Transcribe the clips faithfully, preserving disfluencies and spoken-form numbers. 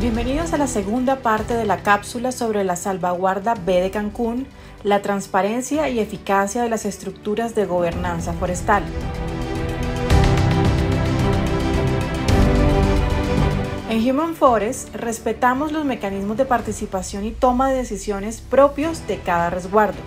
Bienvenidos a la segunda parte de la cápsula sobre la Salvaguarda B de Cancún, la transparencia y eficacia de las estructuras de gobernanza forestal. En Human Forest respetamos los mecanismos de participación y toma de decisiones propios de cada resguardo.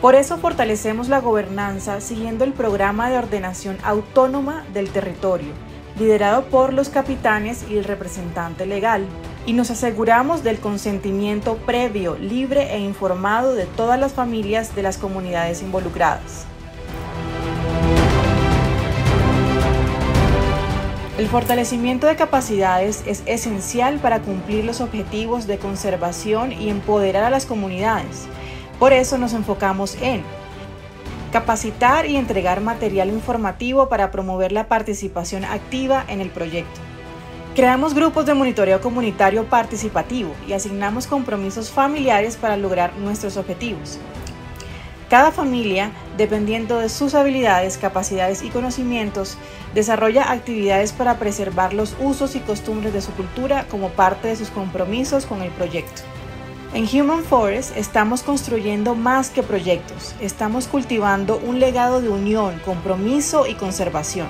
Por eso fortalecemos la gobernanza siguiendo el programa de ordenación autónoma del territorio, liderado por los capitanes y el representante legal, y nos aseguramos del consentimiento previo, libre e informado de todas las familias de las comunidades involucradas. El fortalecimiento de capacidades es esencial para cumplir los objetivos de conservación y empoderar a las comunidades. Por eso nos enfocamos en capacitar y entregar material informativo para promover la participación activa en el proyecto. Creamos grupos de monitoreo comunitario participativo y asignamos compromisos familiares para lograr nuestros objetivos. Cada familia, dependiendo de sus habilidades, capacidades y conocimientos, desarrolla actividades para preservar los usos y costumbres de su cultura como parte de sus compromisos con el proyecto. En Human Forest estamos construyendo más que proyectos, estamos cultivando un legado de unión, compromiso y conservación.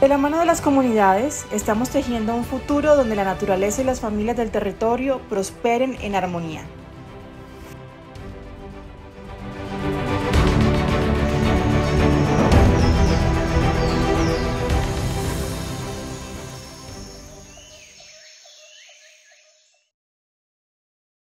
De la mano de las comunidades, estamos tejiendo un futuro donde la naturaleza y las familias del territorio prosperen en armonía.